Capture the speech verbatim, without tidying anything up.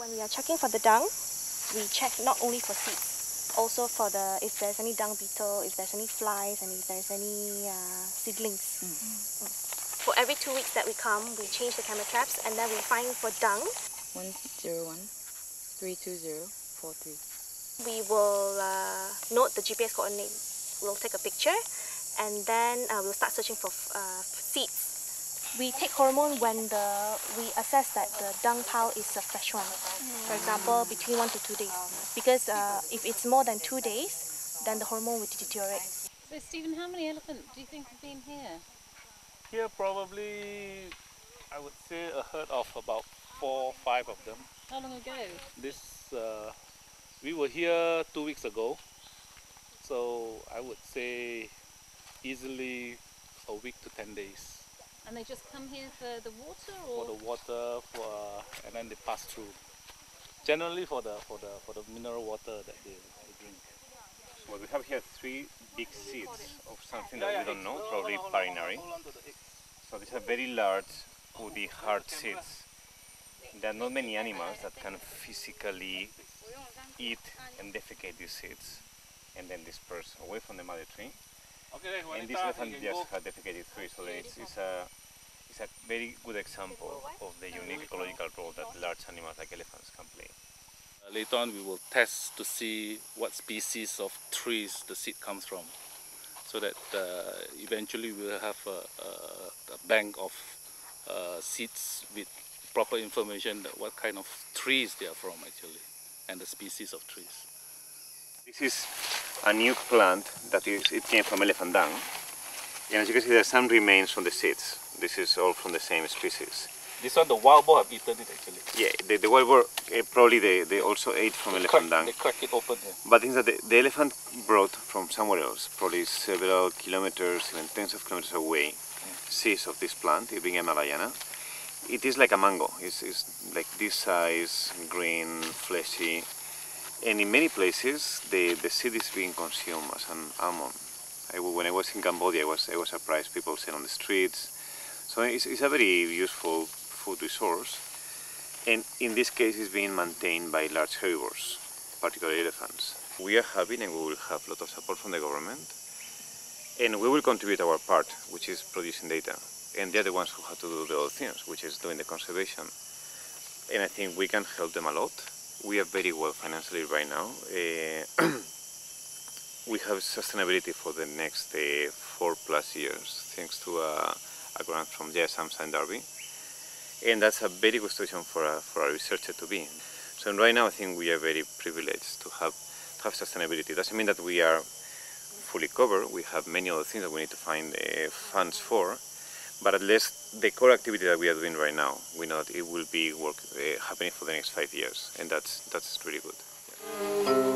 When we are checking for the dung, we check not only for seeds, also for the if there's any dung beetle, if there's any flies, and if there's any uh, seedlings. Mm. Mm. For every two weeks that we come, we change the camera traps, and then we find for dung. One zero one, three two zero four three. We will uh, note the G P S coordinate. We'll take a picture, and then uh, we'll start searching for uh, seeds. We take hormone when the we assess that the dung pile is a fresh one. For example, between one to two days. Because uh, if it's more than two days, then the hormone will deteriorate. So, Stephen, how many elephants do you think have been here? Here, probably, I would say a herd of about four, five of them. How long ago? This uh, we were here two weeks ago, so I would say easily a week to ten days. And they just come here for the water, or for the water, for uh, and then they pass through. Generally, for the for the for the mineral water that they, they drink. Well, we have here three big seeds of something that we don't know, probably binary. So these are very large, woody, hard seeds. There are not many animals that can physically eat and defecate these seeds and then disperse away from the mother tree. And this elephant just had defecated three, so it's, it's, a, it's a very good example of the unique ecological role that large animals like elephants can play. Uh, later on we will test to see what species of trees the seed comes from, so that uh, eventually we will have a, a, a bank of uh, seeds with proper information that what kind of trees they are from actually, and the species of trees. This is a new plant that is, it came from elephant dung, and as you can see there are some remains from the seeds. This is all from the same species. This one the wild boar have eaten it actually. Yeah, the, the wild boar uh, probably they, they also ate from they elephant crack, dung. They cracked it open. Yeah. But things that the, the elephant brought from somewhere else, probably several kilometers, even tens of kilometers away, mm. seeds of this plant. It became Malayana. It is like a mango. It's, it's like this size, green, fleshy. And in many places, the, the seed is being consumed as an almond. I, when I was in Cambodia, I was, I was surprised people sell on the streets. So it's, it's a very useful food resource. And in this case, it's being maintained by large herbivores, particularly elephants. We are having and we will have a lot of support from the government. And we will contribute our part, which is producing data. And they are the ones who have to do the other things, which is doing the conservation. And I think we can help them a lot. We are very well financially right now. Uh, we have sustainability for the next uh, four plus years, thanks to uh, a grant from J S A M S A in Derby. And that's a very good situation for a, for a researcher to be in. So right now I think we are very privileged to have, to have sustainability. It doesn't mean that we are fully covered. We have many other things that we need to find uh, funds for. But at least the core activity that we are doing right now, we know that it will be work, uh, happening for the next five years, and that's, that's really good. Yeah.